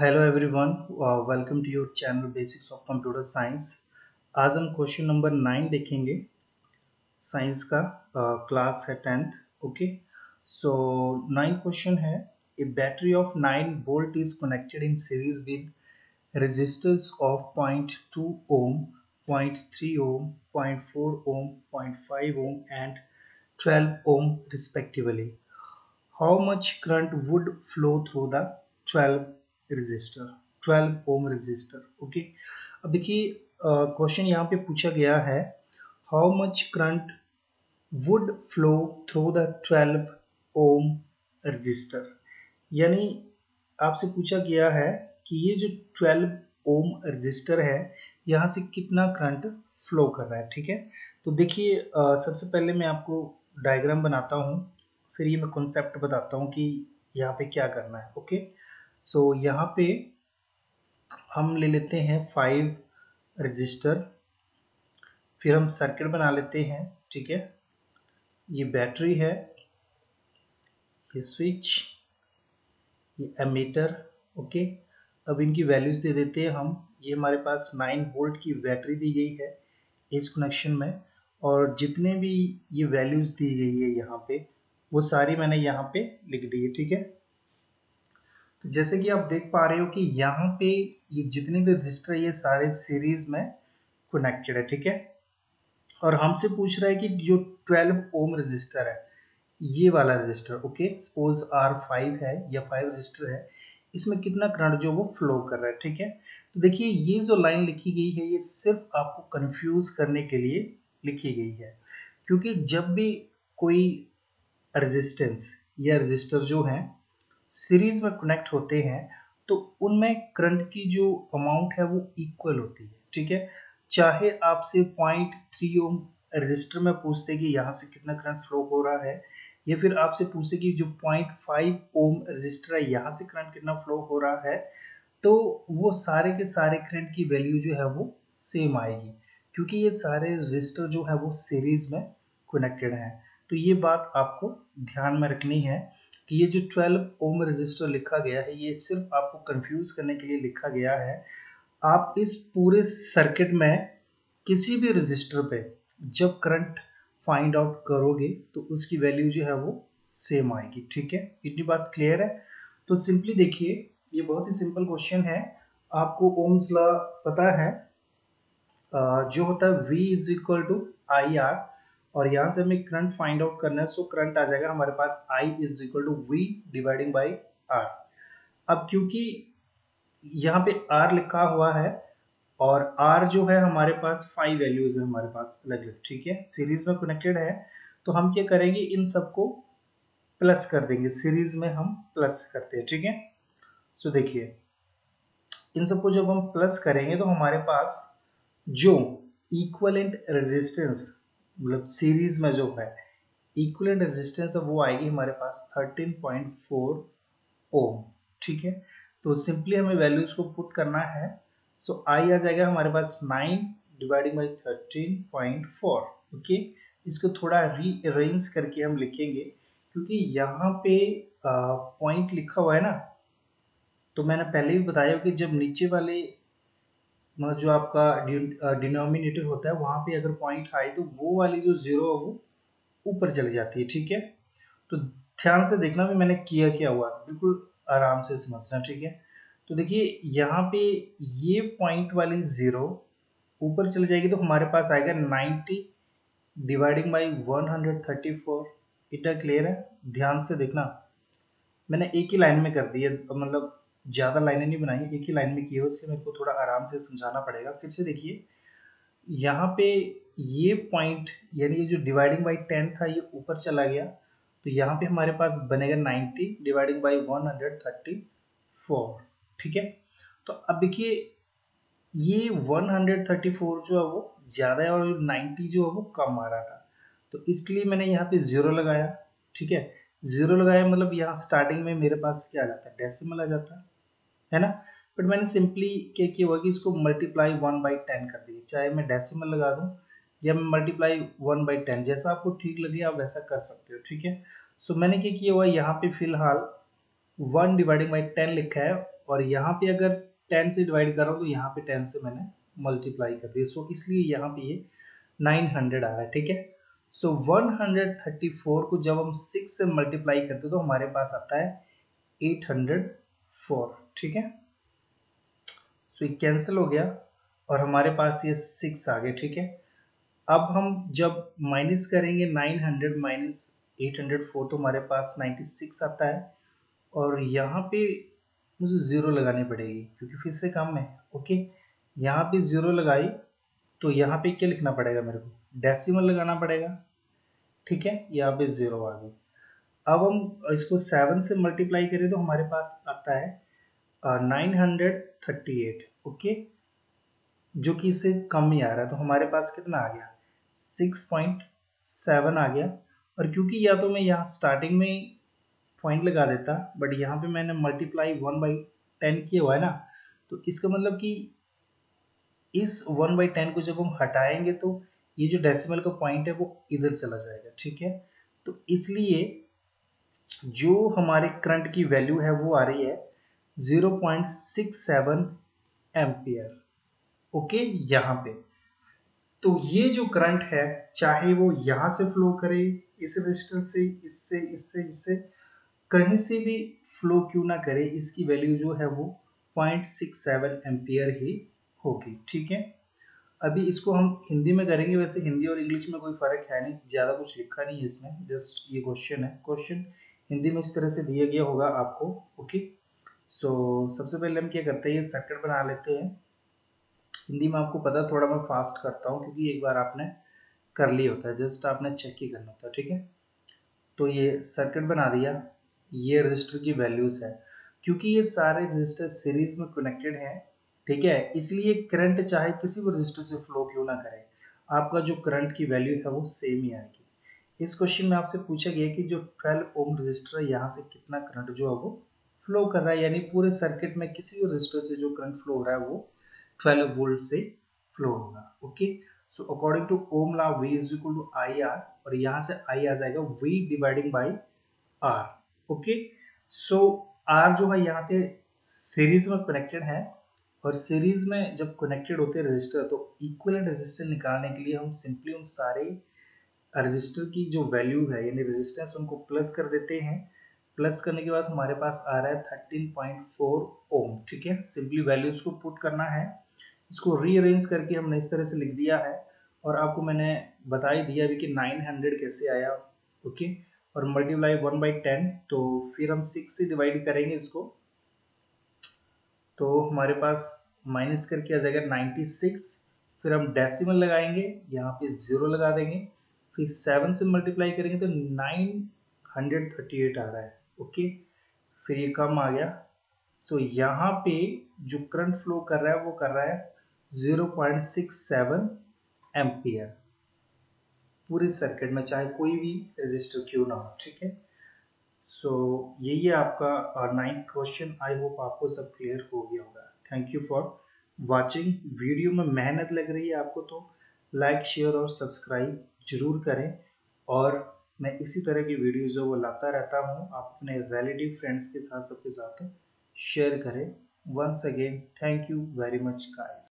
Hello everyone, welcome to your channel basics of computer science. आज हम question number 9 देखेंगे, science का class है 10th। ओके, सो 9 question है, a battery of 9 volt is connected in series with resistance of 0.2 ohm, 0.3 ohm, 0.4 ohm, 0.5 ohm and 12 ohm respectively. How much current would flow through the 12 ohm resistor. Okay, अब देखिए question यहाँ पे पूछा गया है, how much current would flow through the 12 ohm resistor. यानी आपसे पूछा गया है कि ये जो 12 ओम रेजिस्टर है, यहाँ से कितना करंट फ्लो कर रहा है। ठीक है, तो देखिए सबसे पहले मैं आपको डायग्राम बनाता हूँ, फिर ये मैं कॉन्सेप्ट बताता हूँ कि यहाँ पे क्या करना है। ओके, सो यहाँ पे हम ले लेते हैं 5 रजिस्टर, फिर हम सर्किट बना लेते हैं। ठीक है, ये बैटरी है, ये स्विच, ये एमीटर। ओके, अब इनकी वैल्यूज दे देते हैं हम। ये हमारे पास 9 वोल्ट की बैटरी दी गई है इस कनेक्शन में, और जितने भी ये वैल्यूज दी गई है यहाँ पे, वो सारी मैंने यहाँ पे लिख दी है। ठीक है, जैसे कि आप देख पा रहे हो कि यहाँ पे ये जितने भी रजिस्टर, ये सारे सीरीज में कनेक्टेड है। ठीक है, और हमसे पूछ रहा है कि जो 12 ओम रजिस्टर है, ये वाला रजिस्टर, ओके, सपोज R5 है या 5 रजिस्टर है, इसमें कितना करंट जो वो फ्लो कर रहा है। ठीक है, तो देखिए ये जो लाइन लिखी गई है, ये सिर्फ आपको कंफ्यूज करने के लिए लिखी गई है, क्योंकि जब भी कोई रजिस्टेंस या रजिस्टर जो है सीरीज में कनेक्ट होते हैं, तो उनमें करंट की जो अमाउंट है वो इक्वल होती है। ठीक है, चाहे आपसे 0.3 ओम रजिस्टर में पूछते कि यहाँ से कितना करंट फ्लो हो रहा है, या फिर आपसे पूछते कि जो 0.5 ओम रजिस्टर है, यहाँ से करंट कितना फ्लो हो रहा है, तो वो सारे के सारे करंट की वैल्यू जो है वो सेम आएगी, क्योंकि ये सारे रजिस्टर जो है वो सीरीज में कनेक्टेड हैं। तो ये बात आपको ध्यान में रखनी है कि ये जो 12 ओम रजिस्टर लिखा गया है, ये सिर्फ आपको कंफ्यूज करने के लिए लिखा गया है। आप इस पूरे सर्किट में किसी भी रजिस्टर पे जब करंट फाइंड आउट करोगे, तो उसकी वैल्यू जो है वो सेम आएगी। ठीक है, इतनी बात क्लियर है। तो सिंपली देखिए, ये बहुत ही सिंपल क्वेश्चन है। आपको ओम्स लॉ पता है, जो होता है V = IR, और यहाँ से हमें करंट फाइंड आउट करना है। सो करंट आ जाएगा हमारे पास I = V/R। अब क्योंकि यहाँ पे R लिखा हुआ है, और R जो है हमारे पास 5 वैल्यूज है हमारे पास अलग अलग। ठीक है, सीरीज में कनेक्टेड है, तो हम क्या करेंगे, इन सबको प्लस कर देंगे। सीरीज में हम प्लस करते हैं। ठीक है, सो देखिए इन सबको जब हम प्लस करेंगे, तो हमारे पास जो इक्विवेलेंट रेजिस्टेंस, मतलब सीरीज में जो है इक्विवेलेंट रेजिस्टेंस, वो आएगी हमारे पास 13.4 ओम। ठीक है, तो सिंपली हमें वैल्यूज को पुट करना है। सो आई आ जाएगा हमारे पास 9 / 13.4। ओके, इसको थोड़ा रीअरेंज करके हम लिखेंगे, क्योंकि यहाँ पे पॉइंट लिखा हुआ है ना, तो मैंने पहले भी बताया कि जब नीचे वाले जो आपका डिनोमिनेटर होता है, वहाँ पे अगर पॉइंट आए, तो वो वाली जो जीरो है वो ऊपर चली जाती है। ठीक है, तो ध्यान से देखना भी मैंने किया क्या हुआ, बिल्कुल आराम से समझना। ठीक है, तो देखिए यहाँ पे ये पॉइंट वाली जीरो ऊपर चली जाएगी, तो हमारे पास आएगा 90 / 134। इतना क्लियर है, ध्यान से देखना। मैंने एक ही लाइन में कर दिया, मतलब ज़्यादा लाइनें नहीं बनाई, एक ही लाइन में किया, उससे मेरे को थोड़ा आराम से समझाना पड़ेगा। फिर से देखिए, यहाँ पे ये पॉइंट, यानी ये जो /10 था, ये ऊपर चला गया, तो यहाँ पे हमारे पास बनेगा 90 / 134। ठीक है, तो अब देखिए ये 134 जो है वो ज़्यादा है, और 90 जो है वो कम आ रहा था, तो इसके लिए मैंने यहाँ पे ज़ीरो लगाया। ठीक है, ज़ीरो लगाया मतलब यहाँ स्टार्टिंग में मेरे पास क्या आ जाता है, डेसिमल आ जाता है ना। बट मैंने सिंपली क्या किया हुआ कि इसको मल्टीप्लाई 1/10 कर दिया, चाहे मैं डेसिमल लगा दूँ या मैं मल्टीप्लाई 1/10, जैसा आपको ठीक लगे आप वैसा कर सकते हो। ठीक है, सो मैंने क्या किया हुआ, यहाँ पे फिलहाल 1/10 लिखा है, और यहाँ पे अगर 10 से डिवाइड कर रहा हूँ तो यहाँ पे 10 से मैंने मल्टीप्लाई कर दिया, सो इसलिए यहाँ पे ये 900 आ रहा है, ठीक है। सो 134 को जब हम 6 से मल्टीप्लाई करते तो हमारे पास आता है 804, ठीक है। सो ये कैंसिल हो गया और हमारे पास ये 6 आ गए, ठीक है। अब हम जब माइनस करेंगे 900 माइनस 804 तो हमारे पास 96 आता है और यहाँ पे मुझे ज़ीरो लगानी पड़ेगी क्योंकि फिर से कम है, ओके। यहाँ पे ज़ीरो लगाई तो यहाँ पे क्या लिखना पड़ेगा, मेरे को डेसिमल लगाना पड़ेगा, ठीक है। यहाँ पे ज़ीरो आ गई। अब हम इसको 7 से मल्टीप्लाई करें तो हमारे पास आता है 938, ओके, जो कि इससे कम ही आ रहा है। तो हमारे पास कितना आ गया, 6.7 आ गया। और क्योंकि या तो मैं यहाँ स्टार्टिंग में पॉइंट लगा देता, बट यहाँ पे मैंने मल्टीप्लाई 1/10 किया हुआ है ना, तो इसका मतलब कि इस 1/10 को जब हम हटाएंगे तो ये जो डेसिमल का पॉइंट है वो इधर चला जाएगा, ठीक है। तो इसलिए जो हमारे करंट की वैल्यू है वो आ रही है 0.67 एम्पियर, ओके, यहाँ पे। तो ये जो करंट है चाहे वो यहाँ से फ्लो करे, इस रजिस्टर से, इससे कहीं से भी फ्लो क्यों ना करे, इसकी वैल्यू जो है वो 0.67 एम्पियर ही होगी, ठीक है। अभी इसको हम हिंदी में करेंगे, वैसे हिंदी और इंग्लिश में कोई फ़र्क है नहीं, ज़्यादा कुछ लिखा नहीं है इसमें, जस्ट ये क्वेश्चन है। क्वेश्चन हिंदी में इस तरह से दिया गया होगा आपको, ओके। सो सबसे पहले हम क्या करते हैं, ये सर्किट बना लेते हैं। हिंदी में आपको पता, थोड़ा मैं फास्ट करता हूँ क्योंकि एक बार आपने कर लिया होता है, जस्ट आपने चेक ही करना होता है, ठीक है। तो ये सर्किट बना दिया, ये रजिस्टर की वैल्यूज़ है, क्योंकि ये सारे रजिस्टर सीरीज में कनेक्टेड हैं, ठीक है, इसलिए करंट चाहे किसी भी रजिस्टर से फ्लो क्यों ना करे, आपका जो करंट की वैल्यू है वो सेम ही आएगी। इस क्वेश्चन में आपसे पूछा गया कि जो 12 ओम रजिस्टर है यहाँ से कितना करंट जो है वो फ्लो कर रहा है, यानी पूरे सर्किट में किसी भी रजिस्टर से जो करंट फ्लो हो रहा है वो 12 वोल्ट से फ्लो होगा, okay. So according to ohm law V is equal to I R, और यहाँ से आई आ जाएगा V dividing by R, okay. So R जो है यहाँ पे सीरीज में कनेक्टेड है, और सीरीज में जब कनेक्टेड होते हैं रजिस्टर तो इक्विवेलेंट रजिस्टेंस निकालने के लिए हम सिंपली उन सारे रजिस्टर की जो वैल्यू है यानी रेजिस्टेंस उनको प्लस कर देते हैं। प्लस करने के बाद हमारे पास आ रहा है 13.4 ओम, ठीक है। सिंपली वैल्यूज को पुट करना है, इसको रीअरेंज करके हमने इस तरह से लिख दिया है, और आपको मैंने बता ही दिया अभी कि 900 कैसे आया, ओके, और मल्टीप्लाई 1/10, तो फिर हम 6 से डिवाइड करेंगे इसको तो हमारे पास माइनस करके आ जाएगा 96, फिर हम डेसिमल लगाएंगे, यहाँ पे ज़ीरो लगा देंगे, फिर 7 से मल्टीप्लाई करेंगे तो 938 आ रहा है, ओके, फिर ये कम आ गया। सो यहाँ पे जो करंट फ्लो कर रहा है वो कर रहा है 0.67 एम्पियर पूरे सर्किट में, चाहे कोई भी रजिस्टर क्यों ना हो, ठीक है। सो यही है आपका 9th क्वेश्चन। आई होप आपको सब क्लियर हो गया होगा। Thank you for watching. Video में मेहनत लग रही है आपको तो लाइक, शेयर और सब्सक्राइब जरूर करें, और मैं इसी तरह की वीडियोज़ वो लाता रहता हूँ, आप अपने रिलेटिव फ्रेंड्स के साथ सबके साथ शेयर करें। Once again thank you very much guys.